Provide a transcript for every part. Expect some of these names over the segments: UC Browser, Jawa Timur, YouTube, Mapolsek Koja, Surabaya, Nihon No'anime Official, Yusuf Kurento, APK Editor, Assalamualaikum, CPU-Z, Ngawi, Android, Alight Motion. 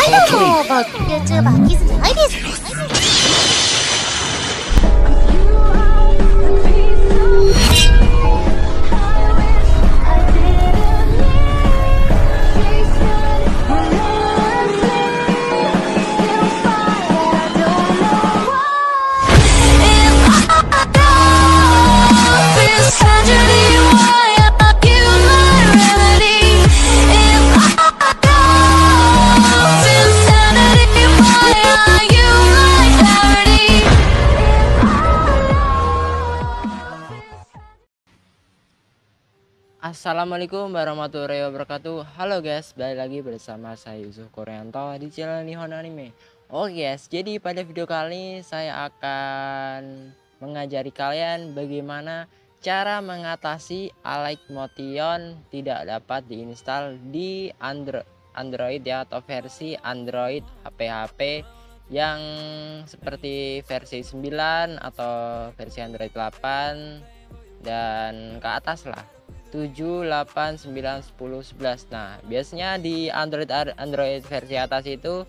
Hello, about YouTube Assalamualaikum warahmatullahi wabarakatuh. Halo guys, balik lagi bersama saya Yusuf Kurento di channel Nihon Anime. Oke guys, jadi pada video kali ini saya akan mengajari kalian bagaimana cara mengatasi Alight Motion tidak dapat diinstal di Android ya, atau versi Android HP yang seperti versi 9 atau versi Android 8 dan ke atas lah. 7, 8, 9, 10, 11. Nah, biasanya di Android versi atas itu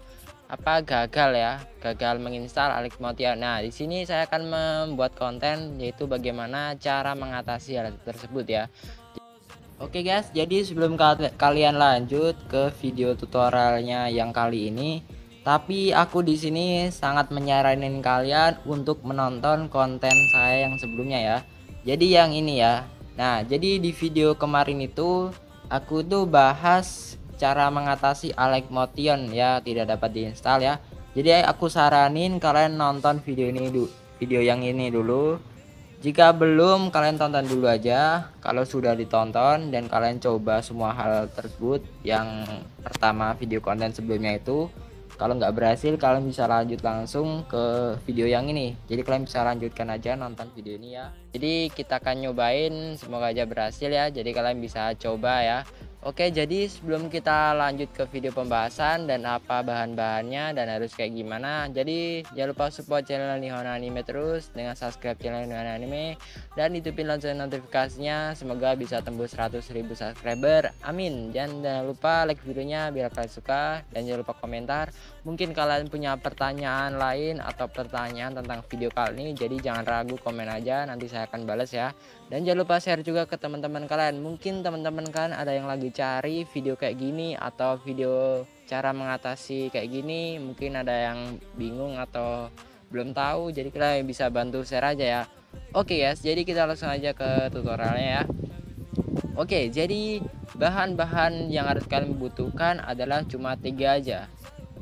gagal ya, gagal menginstal Alight Motion. Nah, di sini saya akan membuat konten yaitu bagaimana cara mengatasi hal tersebut ya. Oke guys, jadi sebelum kalian lanjut ke video tutorialnya yang kali ini, tapi aku di sini sangat menyarankan kalian untuk menonton konten saya yang sebelumnya ya. Jadi yang ini ya. Nah, jadi di video kemarin itu aku tuh bahas cara mengatasi Alight Motion ya tidak dapat diinstal ya. Jadi aku saranin kalian nonton video yang ini dulu. Jika belum, kalian tonton dulu aja. Kalau sudah ditonton dan kalian coba semua hal tersebut yang pertama video konten sebelumnya itu, kalau nggak berhasil kalian bisa lanjut langsung ke video yang ini. Jadi kalian bisa lanjutkan aja nonton video ini ya. Jadi kita akan nyobain, semoga aja berhasil ya. Jadi kalian bisa coba ya. Oke, jadi sebelum kita lanjut ke video pembahasan dan apa bahan-bahannya dan harus kayak gimana, jadi jangan lupa support channel Nihon Anime terus dengan subscribe channel Nihon Anime dan ditupin lonceng notifikasinya, semoga bisa tembus 100.000 subscriber, amin. Jangan lupa like videonya biar kalian suka dan jangan lupa komentar. Mungkin kalian punya pertanyaan lain atau pertanyaan tentang video kali ini, jadi jangan ragu, komen aja, nanti saya akan balas ya. Dan jangan lupa share juga ke teman-teman kalian. Mungkin teman-teman kalian ada yang lagi cari video kayak gini atau video cara mengatasi kayak gini, mungkin ada yang bingung atau belum tahu, jadi kalian bisa bantu share aja ya. Oke guys, jadi kita langsung aja ke tutorialnya ya. Oke, jadi bahan-bahan yang harus kalian butuhkan adalah cuma 3 aja.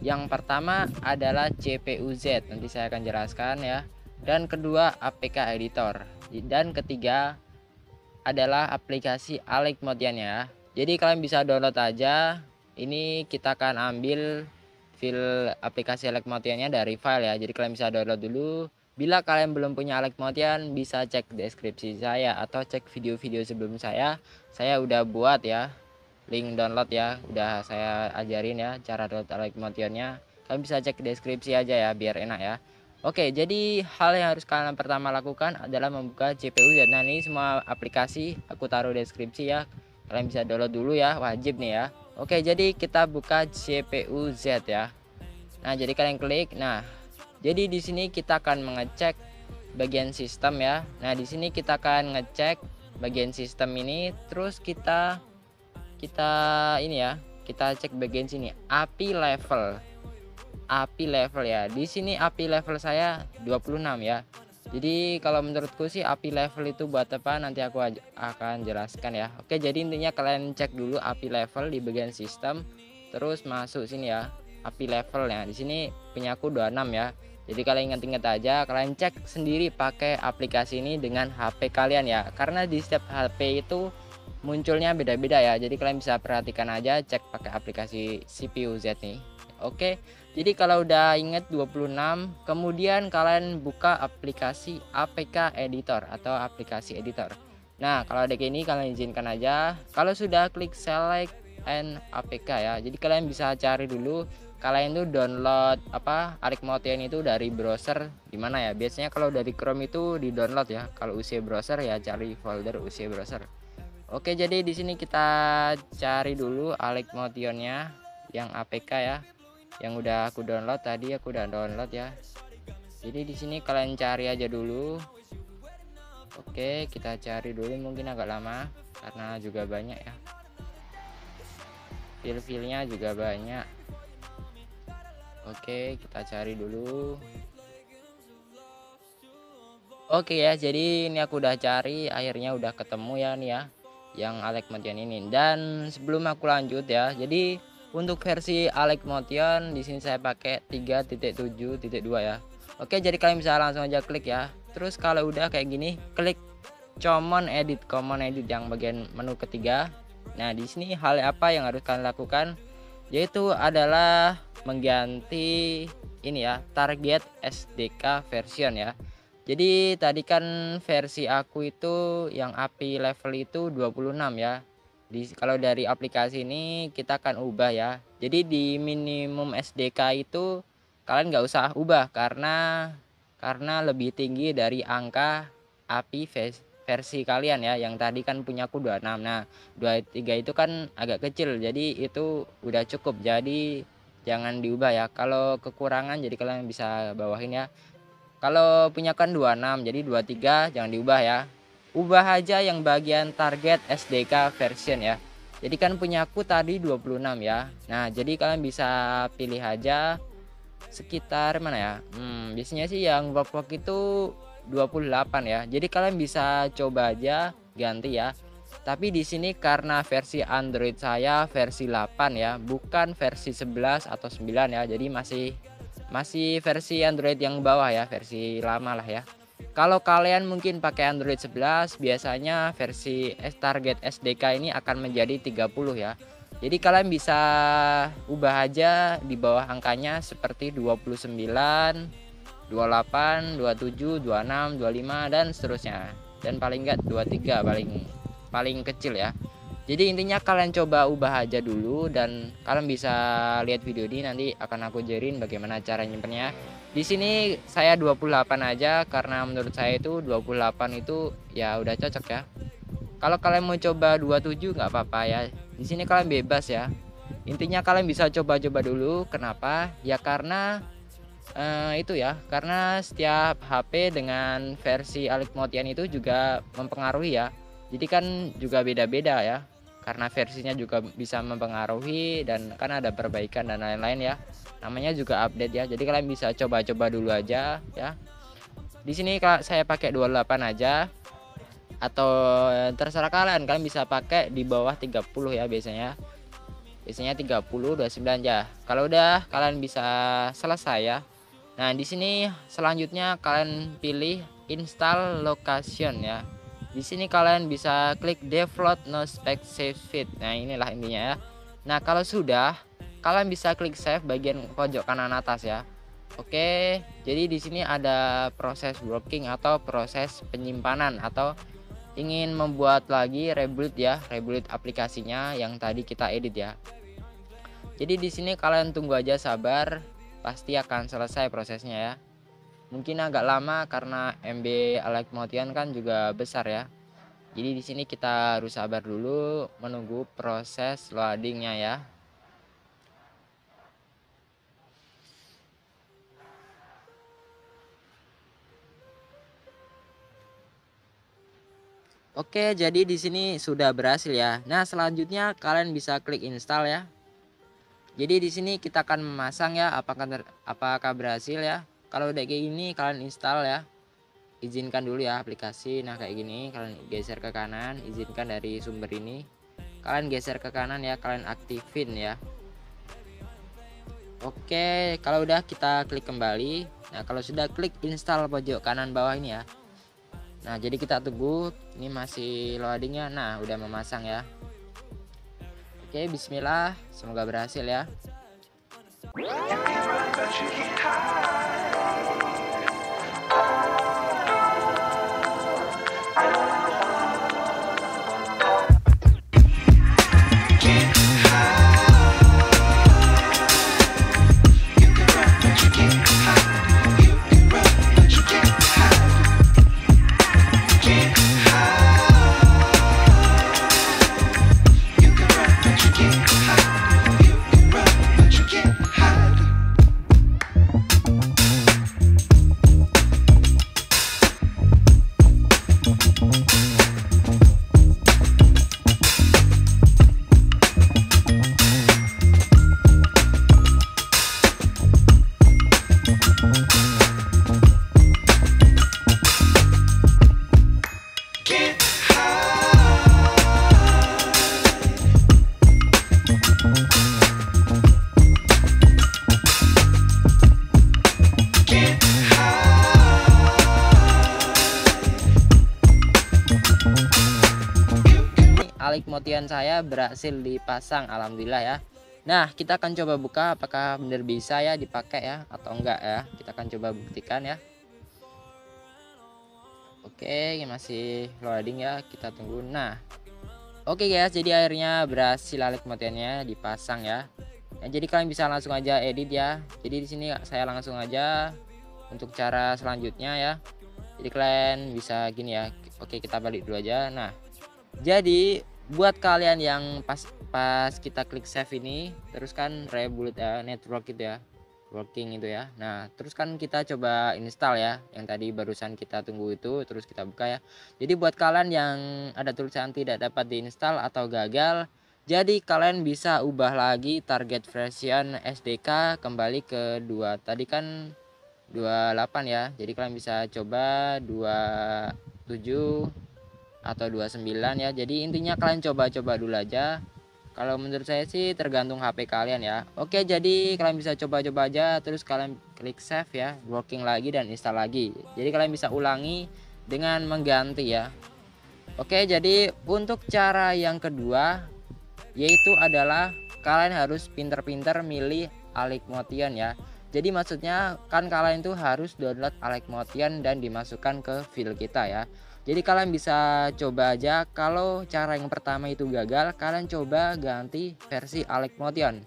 Yang pertama adalah CPU-Z, nanti saya akan jelaskan ya. Dan kedua APK Editor, dan ketiga adalah aplikasi Alight Motion ya. Jadi kalian bisa download aja. Ini kita akan ambil file aplikasi Alight Motion-nya dari file ya. Jadi kalian bisa download dulu. Bila kalian belum punya Alight Motion, bisa cek deskripsi saya atau cek video-video sebelum saya. Saya udah buat ya link download ya. Udah saya ajarin ya cara download Alight Motion-nya. Kalian bisa cek deskripsi aja ya biar enak ya. Oke, jadi hal yang harus kalian pertama lakukan adalah membuka CPU-Z. Nah, ini semua aplikasi aku taruh deskripsi ya. Kalian bisa download dulu ya, wajib nih ya. Oke, jadi kita buka CPU-Z ya. Nah, jadi kalian klik. Nah, jadi di sini kita akan mengecek bagian sistem ya. Nah, di sini kita akan ngecek bagian sistem ini, terus kita ini ya, kita cek bagian sini API level ya. Di sini API level saya 26 ya. Jadi kalau menurutku sih API level itu buat apa, nanti aku akan jelaskan ya. Oke, jadi intinya kalian cek dulu API level di bagian sistem, terus masuk sini ya API levelnya. Di sini punya aku 26 ya. Jadi kalian ingat-ingat aja, kalian cek sendiri pakai aplikasi ini dengan HP kalian ya. Karena di setiap HP itu munculnya beda-beda ya. Jadi kalian bisa perhatikan aja, cek pakai aplikasi CPU-Z nih. Oke. Jadi kalau udah inget 26, kemudian kalian buka aplikasi APK Editor atau aplikasi editor. Nah, kalau ada kayak ini kalian izinkan aja. Kalau sudah, klik select and APK ya. Jadi kalian bisa cari dulu, kalian tuh download Alight Motion itu dari browser dimana ya. Biasanya kalau dari Chrome itu di download ya. Kalau UC Browser ya cari folder UC Browser. Oke, jadi di sini kita cari dulu Alight Motion-nya yang APK ya. yang udah aku download tadi, aku udah download ya. Jadi di sini kalian cari aja dulu. Oke, kita cari dulu, mungkin agak lama karena juga banyak ya. File-filenya juga banyak. Oke, kita cari dulu. Oke ya, jadi ini aku udah cari, akhirnya udah ketemu ya nih ya, yang Alight Motion ini. Dan sebelum aku lanjut ya, jadi untuk versi Alight Motion di sini saya pakai 3.7.2 ya. Oke, jadi kalian bisa langsung aja klik ya. Terus kalau udah kayak gini, klik common edit yang bagian menu ketiga. Nah, di sini hal apa yang harus kalian lakukan, yaitu adalah mengganti ini ya, target SDK version ya. Jadi tadi kan versi aku itu yang API level itu 26 ya. Kalau dari aplikasi ini kita akan ubah ya. Jadi di minimum SDK itu kalian nggak usah ubah karena lebih tinggi dari angka API versi kalian ya, yang tadi kan punya aku 26. Nah, 23 itu kan agak kecil, jadi itu udah cukup, jadi jangan diubah ya. Kalau kekurangan jadi kalian bisa bawahin ya. Kalau punya kan 26, jadi 23 jangan diubah ya, ubah aja yang bagian target SDK version ya. Jadi kan punya aku tadi 26 ya. Nah, jadi kalian bisa pilih aja sekitar mana ya, biasanya sih yang work itu 28 ya. Jadi kalian bisa coba aja ganti ya. Tapi di sini karena versi Android saya versi 8 ya, bukan versi 11 atau 9 ya. Jadi masih versi Android yang bawah ya, versi lama lah ya. Kalau kalian mungkin pakai Android 11, biasanya versi target SDK ini akan menjadi 30 ya. Jadi kalian bisa ubah aja di bawah angkanya seperti 29, 28, 27, 26, 25 dan seterusnya. Dan paling enggak 23 paling kecil ya. Jadi intinya kalian coba ubah aja dulu, dan kalian bisa lihat video ini, nanti akan aku ajarin bagaimana cara nyimpennya. Di sini saya 28 aja karena menurut saya itu 28 itu ya udah cocok ya. Kalau kalian mau coba 27 nggak apa-apa ya. Di sini kalian bebas ya. Intinya kalian bisa coba-coba dulu. Kenapa? Ya karena itu ya, karena setiap HP dengan versi Alight Motion itu juga mempengaruhi ya. Jadi kan juga beda-beda ya, karena versinya juga bisa mempengaruhi, dan kan ada perbaikan dan lain-lain ya, namanya juga update ya. Jadi kalian bisa coba-coba dulu aja ya. Di sini saya pakai 28 aja, atau terserah kalian, kalian bisa pakai di bawah 30 ya. Biasanya 30, 29 aja. Kalau udah kalian bisa selesai ya. Nah, di sini selanjutnya kalian pilih install location ya. Di sini kalian bisa klik default no spec save fit. Nah, inilah intinya ya. Nah, kalau sudah kalian bisa klik save bagian pojok kanan atas ya. Oke, jadi di sini ada proses working atau proses penyimpanan, atau ingin membuat lagi reboot ya, reboot aplikasinya yang tadi kita edit ya. Jadi di sini kalian tunggu aja, sabar, pasti akan selesai prosesnya ya. Mungkin agak lama karena MB Alight Motion kan juga besar ya. Jadi di sini kita harus sabar dulu menunggu proses loadingnya ya. Oke, jadi di sini sudah berhasil ya. Nah, selanjutnya kalian bisa klik install ya. Jadi di sini kita akan memasang ya, apakah berhasil ya. Kalau udah kayak gini kalian install ya, izinkan dulu ya aplikasi. Nah, kayak gini kalian geser ke kanan, izinkan dari sumber ini, kalian geser ke kanan ya, kalian aktifin ya. Oke, kalau udah kita klik kembali. Nah, kalau sudah klik install pojok kanan bawah ini ya. Nah, jadi kita tunggu, ini masih loadingnya. Nah, udah memasang ya. Oke, bismillah, semoga berhasil ya. Ikmotian saya berhasil dipasang, alhamdulillah ya. Nah, kita akan coba buka apakah benar bisa ya dipakai ya atau enggak ya. Kita akan coba buktikan ya. Oke, masih loading ya, kita tunggu. Nah, oke guys, jadi akhirnya berhasil Alight Motionnya dipasang ya. Nah, jadi kalian bisa langsung aja edit ya. Jadi di sini saya langsung aja untuk cara selanjutnya ya. Jadi kalian bisa gini ya. Oke, kita balik dulu aja. Nah, jadi buat kalian yang pas kita klik save ini, terus kan reboot ya, network gitu ya, working itu ya. Nah, terus kan kita coba install ya, yang tadi barusan kita tunggu itu, terus kita buka ya. Jadi buat kalian yang ada tulisan tidak dapat diinstal atau gagal, jadi kalian bisa ubah lagi target version SDK kembali ke 2. Tadi kan 28 ya. Jadi kalian bisa coba 27 atau 29 ya. Jadi intinya kalian coba-coba dulu aja. Kalau menurut saya sih tergantung HP kalian ya. Oke, jadi kalian bisa coba-coba aja, terus kalian klik save ya, working lagi dan install lagi. Jadi kalian bisa ulangi dengan mengganti ya. Oke, jadi untuk cara yang kedua yaitu adalah kalian harus pinter-pinter milih Alight Motion ya. Jadi maksudnya kan kalian tuh harus download Alight Motion dan dimasukkan ke file kita ya. Jadi kalian bisa coba aja, kalau cara yang pertama itu gagal, kalian coba ganti versi Alight Motion.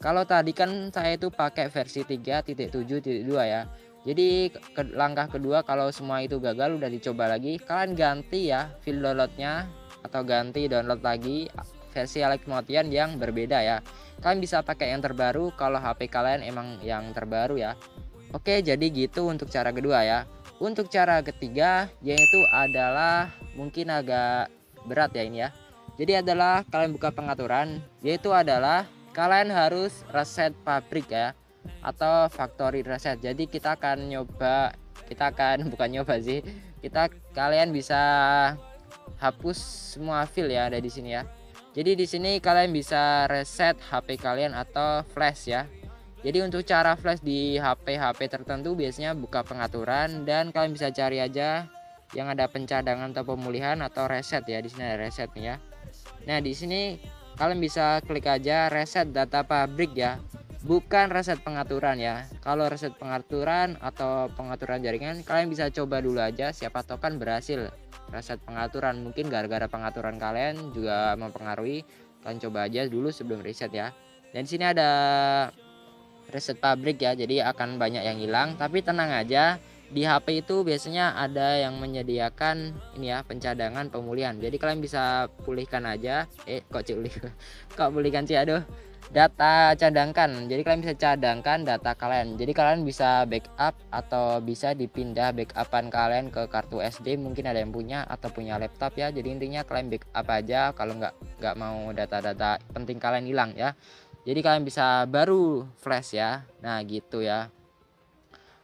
Kalau tadi kan saya itu pakai versi 3.7.2 ya. Jadi langkah kedua, kalau semua itu gagal udah dicoba lagi, kalian ganti ya file downloadnya atau ganti download lagi versi Alight Motion yang berbeda ya. Kalian bisa pakai yang terbaru kalau HP kalian emang yang terbaru ya. Oke, jadi gitu untuk cara kedua ya. Untuk cara ketiga yaitu adalah mungkin agak berat ya ini ya. Jadi adalah kalian buka pengaturan, yaitu adalah kalian harus reset pabrik ya, atau factory reset. Jadi kalian bisa hapus semua file ya ada di sini ya. Jadi di sini kalian bisa reset HP kalian atau flash ya. Jadi untuk cara flash di HP-HP tertentu biasanya buka pengaturan dan kalian bisa cari aja yang ada pencadangan atau pemulihan atau reset ya. Di sini ada reset nih ya. Nah, di sini kalian bisa klik aja reset data pabrik ya. Bukan reset pengaturan ya. Kalau reset pengaturan atau pengaturan jaringan kalian bisa coba dulu aja, siapa tahu kan berhasil. Reset pengaturan mungkin gara-gara pengaturan kalian juga mempengaruhi. Kalian coba aja dulu sebelum reset ya. Dan di sini ada reset pabrik ya, jadi akan banyak yang hilang, tapi tenang aja, di HP itu biasanya ada yang menyediakan ini ya, pencadangan pemulihan. Jadi kalian bisa pulihkan aja, data cadangkan. Jadi kalian bisa cadangkan data kalian, jadi kalian bisa backup atau bisa dipindah backupan kalian ke kartu SD, mungkin ada yang punya atau punya laptop ya. Jadi intinya kalian backup aja kalau nggak mau data-data penting kalian hilang ya. Jadi kalian bisa baru flash ya. Nah, gitu ya.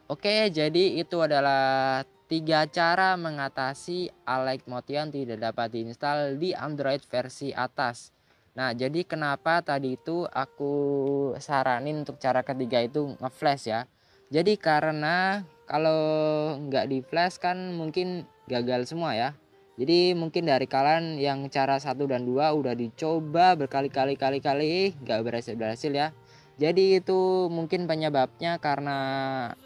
Oke, jadi itu adalah 3 cara mengatasi Alight Motion tidak dapat diinstal di Android versi atas. Nah, jadi kenapa tadi itu aku saranin untuk cara ketiga itu nge-flash ya. Jadi karena kalau nggak di-flash kan mungkin gagal semua ya. Jadi mungkin dari kalian yang cara 1 dan 2 udah dicoba berkali-kali nggak berhasil ya. Jadi itu mungkin penyebabnya karena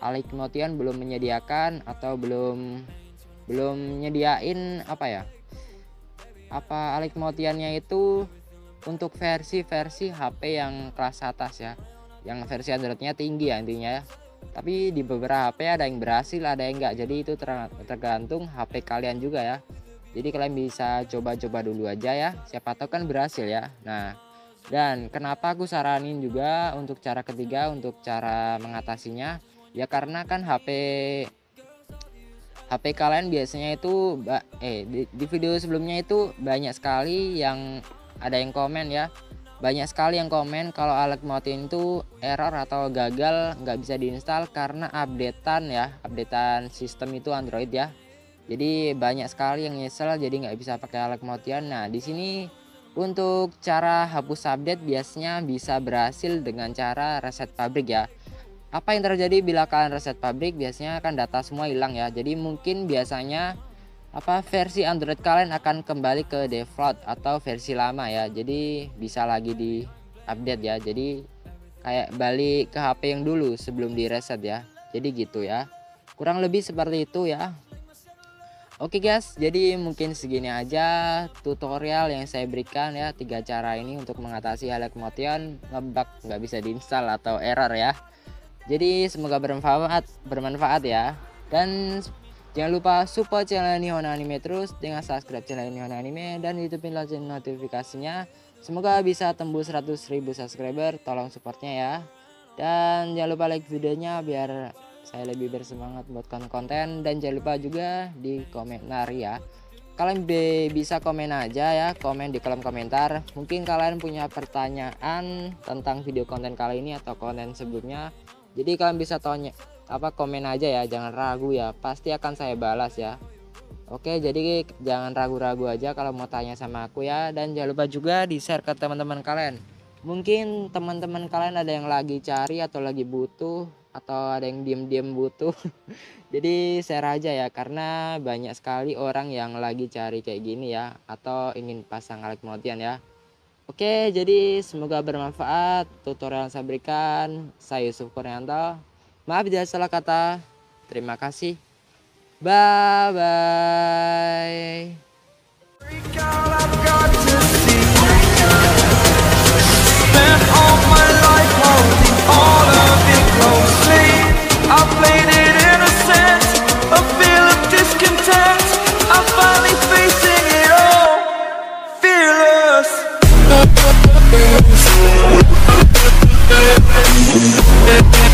Alight Motion belum menyediakan atau belum nyediain Alight Motion-nya itu untuk versi-versi HP yang kelas atas ya. Yang versi Android-nya tinggi ya intinya ya. Tapi di beberapa HP ada yang berhasil, ada yang enggak. Jadi itu tergantung HP kalian juga ya. Jadi kalian bisa coba-coba dulu aja ya, siapa tahu kan berhasil ya. Nah, dan kenapa aku saranin juga untuk cara ketiga untuk cara mengatasinya ya, karena kan HP kalian biasanya itu di video sebelumnya itu banyak sekali yang ada yang komen ya. Banyak sekali yang komen kalau Alight Motion itu error atau gagal, nggak bisa diinstal karena updatean ya, updatean sistem itu Android ya. Jadi banyak sekali yang nyesel jadi nggak bisa pakai Alight Motion. Nah, di sini untuk cara hapus update biasanya bisa berhasil dengan cara reset pabrik ya. Apa yang terjadi bila kalian reset pabrik? Biasanya kan data semua hilang ya. Jadi mungkin biasanya versi Android kalian akan kembali ke default atau versi lama ya. Jadi bisa lagi di update ya. Jadi kayak balik ke HP yang dulu sebelum di reset ya. Jadi gitu ya. Kurang lebih seperti itu ya. Oke guys, jadi mungkin segini aja tutorial yang saya berikan ya, 3 cara ini untuk mengatasi Alight Motion ngebug nggak bisa diinstal atau error ya. Jadi semoga bermanfaat ya. Dan jangan lupa support channel Nihon Anime terus dengan subscribe channel Nihon Anime dan hidupin lonceng notifikasinya. Semoga bisa tembus 100.000 subscriber, tolong supportnya ya. Dan jangan lupa like videonya biar saya lebih bersemangat buat konten, dan jangan lupa juga di komentar ya. Kalian bisa komen aja ya, komen di kolom komentar. Mungkin kalian punya pertanyaan tentang video konten kali ini atau konten sebelumnya. Jadi kalian bisa tanya komen aja ya, jangan ragu ya, pasti akan saya balas ya. Oke, jadi jangan ragu-ragu aja kalau mau tanya sama aku ya. Dan jangan lupa juga di-share ke teman-teman kalian. Mungkin teman-teman kalian ada yang lagi cari atau lagi butuh, atau ada yang diem-diem butuh. Jadi share aja ya, karena banyak sekali orang yang lagi cari kayak gini ya, atau ingin pasang Alight Motion ya. Oke, jadi semoga bermanfaat tutorial yang saya berikan. Saya Yusuf Kurento. Maaf jika salah kata. Terima kasih. Bye bye.